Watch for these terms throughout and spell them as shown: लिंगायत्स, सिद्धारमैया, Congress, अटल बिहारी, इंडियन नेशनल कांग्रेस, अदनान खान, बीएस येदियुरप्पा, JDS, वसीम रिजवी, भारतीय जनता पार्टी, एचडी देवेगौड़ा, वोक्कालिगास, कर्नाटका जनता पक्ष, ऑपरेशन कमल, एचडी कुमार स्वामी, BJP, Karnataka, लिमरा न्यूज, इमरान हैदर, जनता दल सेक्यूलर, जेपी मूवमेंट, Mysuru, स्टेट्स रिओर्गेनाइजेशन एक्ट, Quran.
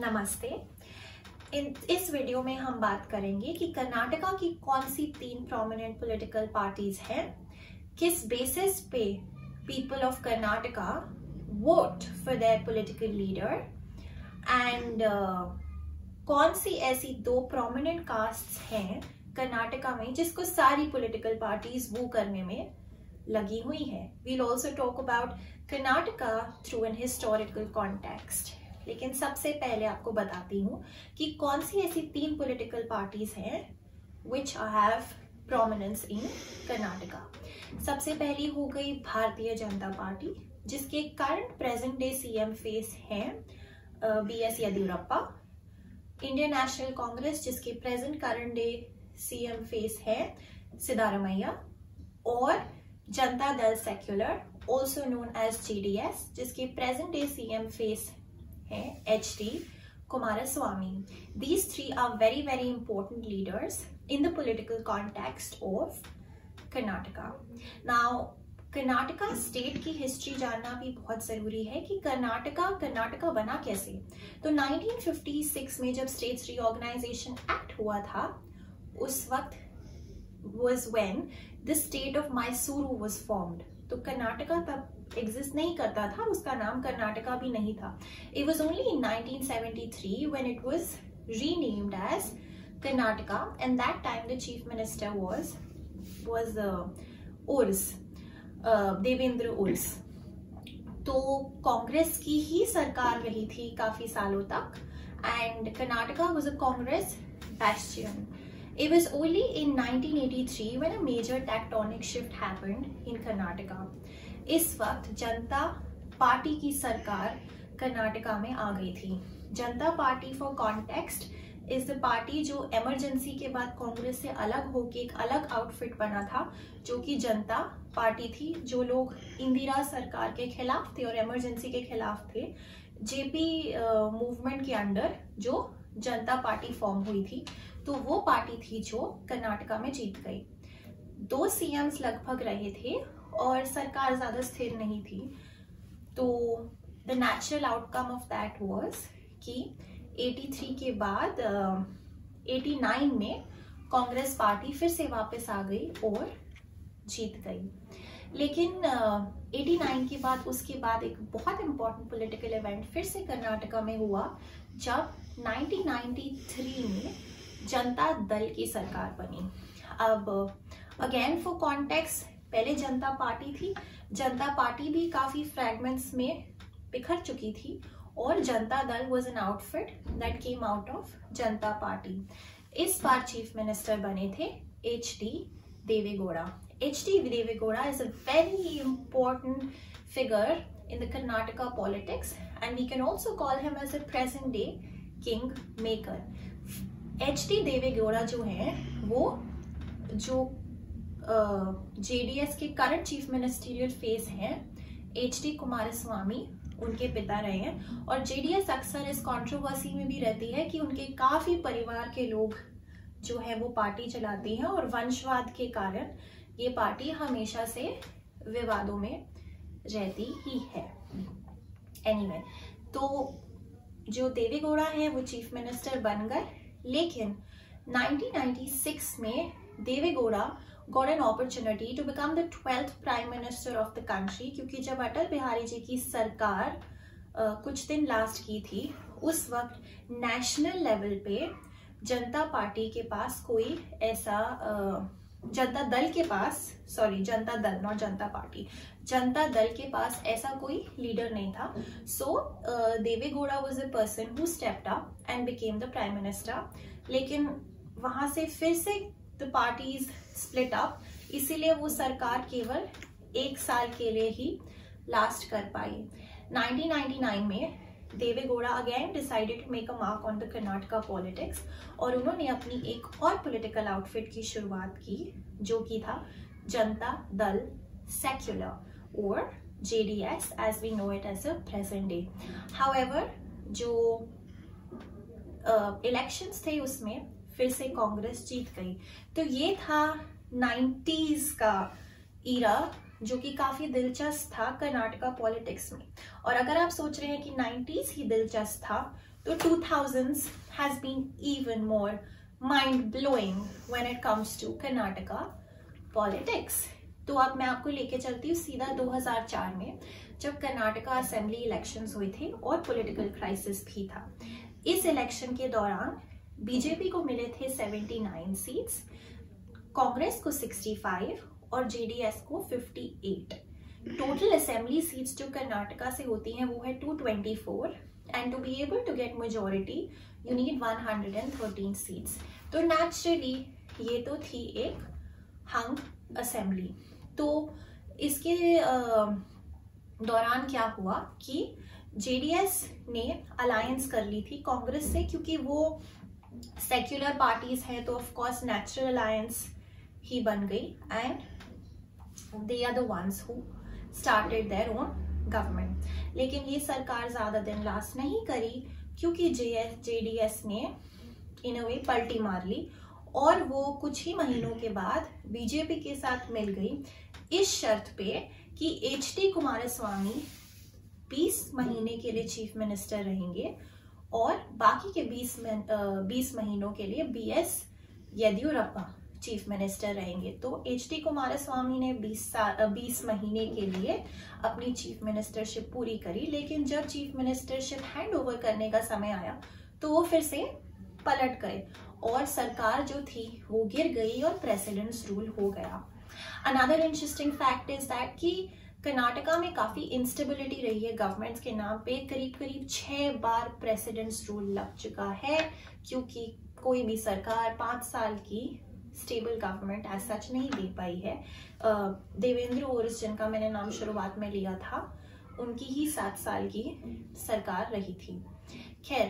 नमस्ते। इस वीडियो में हम बात करेंगे कि कर्नाटका की कौन सी 3 प्रोमिनेंट पॉलिटिकल पार्टीज हैं, किस बेसिस पे people of Karnataka vote for their political leader and कौन सी ऐसी 2 प्रोमिनेंट कास्ट्स हैं कर्नाटका में जिसको सारी पॉलिटिकल पार्टीज वो करने में लगी हुई है। We'll also talk about Karnataka through an historical context. लेकिन सबसे पहले आपको बताती हूँ कि कौन सी ऐसी 3 पॉलिटिकल पार्टीज हैं which have prominence in Karnataka. सबसे पहली हो गई भारतीय जनता पार्टी, जिसके current present day CM face हैं बीएस येदियुरप्पा। इंडियन नेशनल कांग्रेस, जिसके present current day CM face है सिद्धारमैया, और जनता दल सेक्यूलर also known as JDS, जिसके प्रेजेंट डे सीएम फेस है एचडी कुमार स्वामी। These 3 are very very important leaders in the political context of Karnataka. Now Karnataka state की history जानना भी बहुत जरूरी है कि कर्नाटका बना कैसे। तो 1956 में जब स्टेट्स रिओर्गेनाइजेशन एक्ट हुआ था, उस वक्त was when the state of Mysuru was formed। तो कर्नाटका तब एग्जिस्ट नहीं करता था, उसका नाम कर्नाटका भी नहीं था। It was only in 1973 when it was renamed as Karnataka, and that time the chief minister was Devendra उर्स। तो कांग्रेस की ही सरकार रही थी काफी सालों तक, and Karnataka was a Congress bastion। It was only in 1983 when a major tectonic shift happened in Karnataka। इस वक्त जनता पार्टी की सरकार कर्नाटका में आ गई थी। Janata party for context is the party जो एमरजेंसी के बाद कांग्रेस से अलग होके एक अलग आउटफिट बना था, जो कि जनता पार्टी थी। जो लोग इंदिरा सरकार के खिलाफ थे और एमरजेंसी के खिलाफ थे, जेपी मूवमेंट के अंडर जो जनता पार्टी फॉर्म हुई थी, तो वो पार्टी थी जो कर्नाटका में जीत गई। 2 सीएम्स लगभग रहे थे और सरकार ज्यादा स्थिर नहीं थी। तो the natural outcome of that was कि 83 के बाद 89 में कांग्रेस पार्टी फिर से वापस आ गई और जीत गई। लेकिन 89 के बाद एक बहुत इम्पॉर्टेंट पॉलिटिकल इवेंट फिर से कर्नाटका में हुआ, जब 1993 में जनता दल की सरकार बनी। अब अगेन फॉर कॉन्टेक्स्ट, पहले जनता पार्टी थी, जनता पार्टी भी काफ़ी फ्रैगमेंट्स में बिखर चुकी थी, और Janata Dal was an outfit that came out of Janata party. इस बार चीफ मिनिस्टर बने थे एचडी देवेगौड़ा। एचडी देवेगौड़ा is a very important figure in the Karnataka politics, and we can also call him as a present day king maker। एचडी देवेगौड़ा जो है वो जो JDS के current chief ministerial face हैं एचडी कुमार स्वामी, उनके पिता रहे हैं। और JDS अक्सर इस कंट्रोवर्सी में भी रहती है कि उनके काफ़ी परिवार के लोग जो है वो पार्टी चलाती हैं, और वंशवाद के कारण ये पार्टी हमेशा से विवादों में रहती ही है। एनीवे, तो जो देवेगौड़ा है वो चीफ मिनिस्टर बन गए, लेकिन 1996 में Deve Gowda got an opportunity to become the 12th prime minister of the country, क्योंकि जब अटल बिहारी जी की सरकार कुछ दिन लास्ट की थी, उस वक्त नेशनल लेवल पे जनता पार्टी के पास कोई ऐसा जनता दल के पास ऐसा कोई लीडर नहीं था। So Deve Gowda was a person who stepped up and became the prime minister. लेकिन वहां से फिर से द पार्टीज स्प्लिट अप, इसीलिए वो सरकार केवल 1 साल के लिए ही लास्ट कर पाई। 1999 में Deve Gowda again decided to make a mark on the Karnataka politics, और उन्होंने अपनी एक और पॉलिटिकल आउटफिट की शुरुआत की, जो कि था जनता दल सेक्यूलर और JDS as we know it as a present day. However जो इलेक्शंस थे उसमें फिर से कांग्रेस जीत गई। तो ये था 90s का ईरा, जो कि काफ़ी दिलचस्प था कर्नाटका पॉलिटिक्स में। और अगर आप सोच रहे हैं कि 90s ही दिलचस्प था, The 2000s has been even more mind-blowing when it comes to Karnataka politics. तो अब मैं आपको लेके चलती हूँ सीधा 2004 में, जब कर्नाटका असेंबली इलेक्शंस हुए थे और पॉलिटिकल क्राइसिस भी था। इस इलेक्शन के दौरान बीजेपी को मिले थे 79 सीट्स, कांग्रेस को 65 और जेडीएस को 58। टोटल असेंबली सीट्स जो कर्नाटका से होती हैं वो है 224 and to be able to get majority you need 113 seats. तो naturally ये तो थी एक हंग असेंबली। तो इसके दौरान क्या हुआ कि जेडीएस ने अलायंस कर ली थी कांग्रेस से, क्योंकि वो सेक्युलर पार्टीज हैं तो ऑफ कोर्स नेचुरल अलायंस ही बन गई and they are the ones who started their own government. लेकिन ये सरकार ज़्यादा दिन लास्ट नहीं करी, क्योंकि जेडीएस ने इन वे पलटी मार ली और वो कुछ ही महीनों के बाद बीजेपी के साथ मिल गई, इस शर्त पे कि एचडी कुमार स्वामी 20 महीने के लिए चीफ मिनिस्टर रहेंगे और बाकी के 20 महीनों के लिए बीएस येदियुरप्पा चीफ मिनिस्टर रहेंगे। तो एचडी कुमार स्वामी ने 20 महीने के लिए अपनी चीफ मिनिस्टरशिप पूरी करी, लेकिन जब चीफ मिनिस्टरशिप हैंडओवर करने का समय आया तो वो फिर से पलट गए और सरकार जो थी वो गिर गई और प्रेसिडेंट्स रूल हो गया। Another interesting fact is that कि कर्नाटका में काफ़ी इंस्टेबिलिटी रही है गवर्नमेंट्स के नाम पे, करीब करीब 6 बार प्रेसिडेंट्स रूल लग चुका है, क्योंकि कोई भी सरकार 5 साल की स्टेबल गवर्नमेंट एज सच नहीं दे पाई है। देवेंद्र ओरस जिनका मैंने नाम शुरुआत में लिया था उनकी ही 7 साल की सरकार रही थी। खैर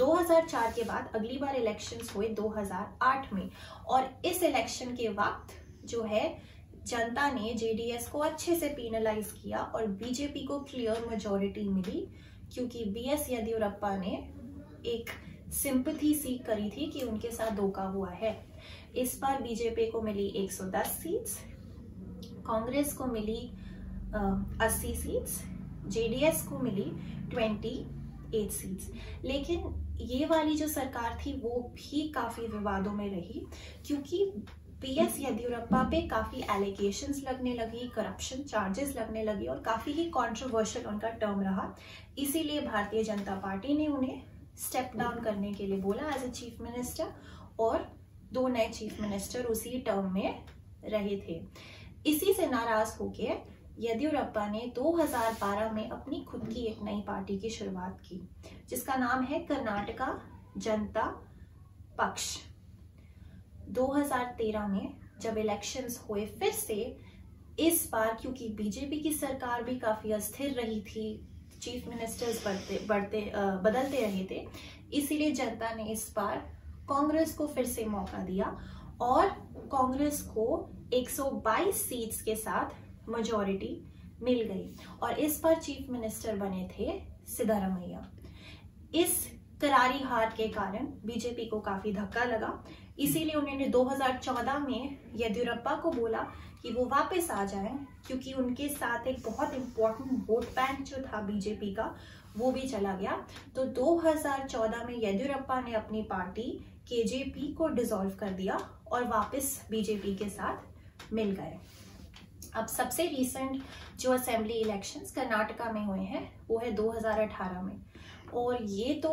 2004 के बाद अगली बार इलेक्शंस हुए 2008 में, और इस इलेक्शन के वक्त जो है जनता ने जेडीएस को अच्छे से पीनलाइज किया और बीजेपी को क्लियर मेजॉरिटी मिली, क्योंकि बीएस येदियुरप्पा ने एक सिंपथी सीख करी थी कि उनके साथ धोखा हुआ है। इस बार बीजेपी को मिली 110 सीट्स, कांग्रेस को मिली 80 सीट्स, जेडीएस को मिली 28 सीट्स। लेकिन ये वाली जो सरकार थी वो भी काफ़ी विवादों में रही, क्योंकि बीएस येदियुरप्पा पे काफ़ी एलिगेशंस लगने लगी, करप्शन चार्जेस लगने लगी और काफ़ी ही कंट्रोवर्शियल उनका टर्म रहा। इसीलिए भारतीय जनता पार्टी ने उन्हें स्टेप डाउन करने के लिए बोला एज ए चीफ मिनिस्टर, और 2 नए चीफ मिनिस्टर उसी टर्म में रहे थे। इसी से नाराज़ होके येदियुरप्पा ने 2012 में अपनी खुद की एक नई पार्टी की शुरुआत की, जिसका नाम है कर्नाटका जनता पक्ष। 2013 में जब इलेक्शंस हुए फिर से, इस बार क्योंकि बीजेपी की सरकार भी काफ़ी अस्थिर रही थी, चीफ मिनिस्टर्स बदलते रहे थे, इसीलिए जनता ने इस बार कांग्रेस को फिर से मौका दिया और कांग्रेस को 122 सीट्स के साथ मेजॉरिटी मिल गई और इस बार चीफ मिनिस्टर बने थे सिद्धारमैया। इस करारी हार के कारण बीजेपी को काफ़ी धक्का लगा, इसीलिए उन्होंने 2014 में येदियुरप्पा को बोला कि वो वापस आ जाएं, क्योंकि उनके साथ एक बहुत इम्पोर्टेंट वोट बैंक जो था बीजेपी का वो भी चला गया। तो 2014 में येदियुरप्पा ने अपनी पार्टी केजेपी को डिसॉल्व कर दिया और वापस बीजेपी के साथ मिल गए। अब सबसे रिसेंट जो असेंबली इलेक्शंस कर्नाटका में हुए हैं वो है 2018 में, और ये तो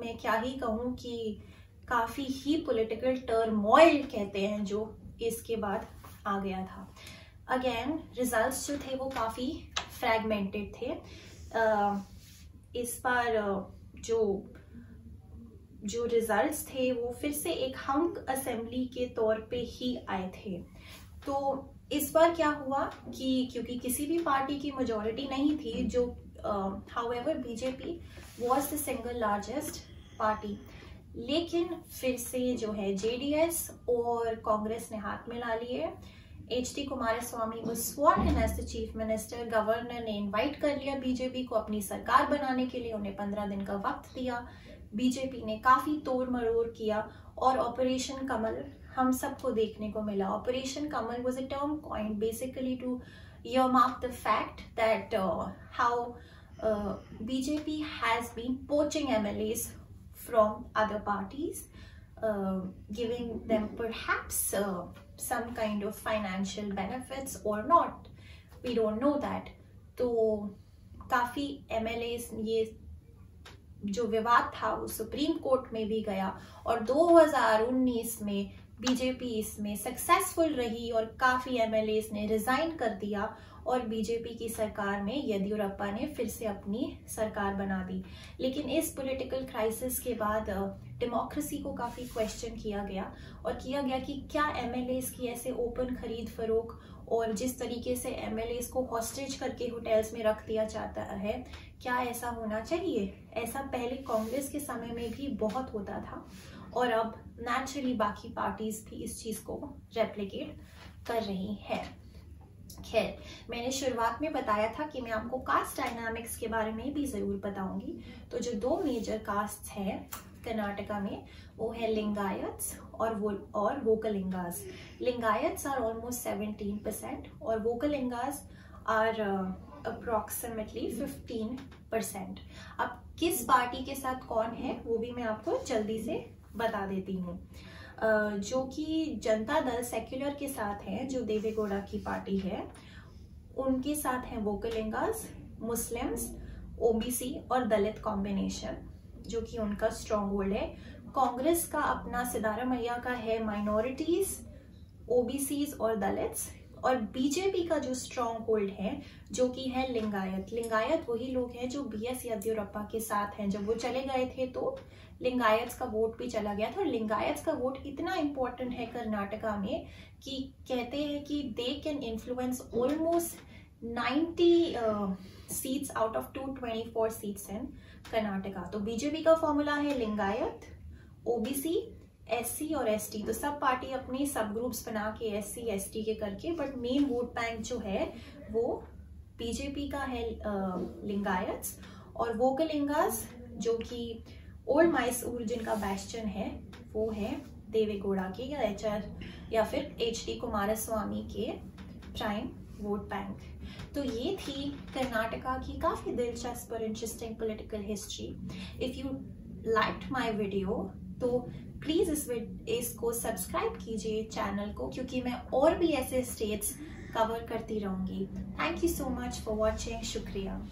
मैं क्या ही कहूँ कि काफ़ी ही पॉलिटिकल टर्मोइल कहते हैं जो इसके बाद आ गया था। अगेन रिजल्ट्स जो थे वो काफ़ी फ्रैगमेंटेड थे। इस बार जो रिजल्ट्स थे वो फिर से एक हंग असेंबली के तौर पे ही आए थे। तो इस बार क्या हुआ कि क्योंकि किसी भी पार्टी की मेजॉरिटी नहीं थी, जो however BJP was the single largest party, लेकिन फिर से जो है जेडीएस और कांग्रेस ने हाथ मिला लिए। एचडी कुमार स्वामी को sworn in as the chief minister, governor ने इनवाइट कर लिया बीजेपी को अपनी सरकार बनाने के लिए, उन्हें 15 दिन का वक्त दिया। बीजेपी ने काफ़ी तोड़ मरोड़ किया और ऑपरेशन कमल हम सबको देखने को मिला। ऑपरेशन कमल was a term coined basically to earmark the fact that how BJP has been poaching MLAs from other parties, giving them perhaps some kind of financial benefits or not. We don't know that. तो काफी MLAs ये जो विवाद था वो supreme court में भी गया और 2019 में बीजेपी इसमें सक्सेसफुल रही और काफी MLAs ने रिजाइन कर दिया और बीजेपी की सरकार में येदियुरप्पा ने फिर से अपनी सरकार बना दी। लेकिन इस पॉलिटिकल क्राइसिस के बाद डेमोक्रेसी को काफ़ी क्वेश्चन किया गया कि क्या MLAs की ऐसे ओपन खरीद फरोख और जिस तरीके से MLAs को हॉस्टेज करके होटल्स में रख दिया जाता है, क्या ऐसा होना चाहिए? ऐसा पहले कांग्रेस के समय में भी बहुत होता था और अब नेचुरली बाकी पार्टीज भी इस चीज़ को रेप्लिकेट कर रही हैं। खैर, मैंने शुरुआत में बताया था कि मैं आपको कास्ट डायनामिक्स के बारे में भी ज़रूर बताऊंगी। तो जो दो मेजर कास्ट्स हैं कर्नाटका में वो है लिंगायत्स और वोक्कालिगास। लिंगायत्स आर ऑलमोस्ट 17% और वोक्कालिगास आर अप्रॉक्सीमेटली 15%। अब किस पार्टी के साथ कौन है वो भी मैं आपको जल्दी से बता देती हूँ। जो कि जनता दल सेक्यूलर के साथ है, जो देवेगौड़ा की पार्टी है, उनके साथ हैं वोक्कालिगास, मुस्लिम्स, ओबीसी और दलित कॉम्बिनेशन जो कि उनका स्ट्रॉन्ग होल्ड है। कांग्रेस का अपना सिद्धारमैया का है माइनॉरिटीज, ओबीसीज और दलित्स, और बीजेपी का जो स्ट्रॉन्ग होल्ड है जो कि है लिंगायत। लिंगायत वही लोग हैं जो BS येदियुरप्पा के साथ हैं। जब वो चले गए थे तो लिंगायत्स का वोट भी चला गया था और लिंगायत्स का वोट इतना इम्पोर्टेंट है कर्नाटका में कि कहते हैं कि they can influence almost 90 seats out of 224 seats in Karnataka. तो बीजेपी का फॉर्मूला है लिंगायत, ओबीसी, SC और ST। तो सब पार्टी अपने सब ग्रुप्स बना के SC ST के करके, बट मेन वोट बैंक जो है वो बीजेपी का है लिंगायत्स और वोक्कालिगास जो कि ओल्ड मैसूर जिनका बैस्टन है वो है देवेगौड़ा के या HDकुमार स्वामी के प्राइम वोट बैंक। तो ये थी कर्नाटका की काफ़ी दिलचस्प और interesting political history. If you liked my video तो प्लीज़ इसको सब्सक्राइब कीजिए चैनल को, क्योंकि मैं और भी ऐसे स्टेट्स कवर करती रहूँगी। Thank you so much for watching. शुक्रिया।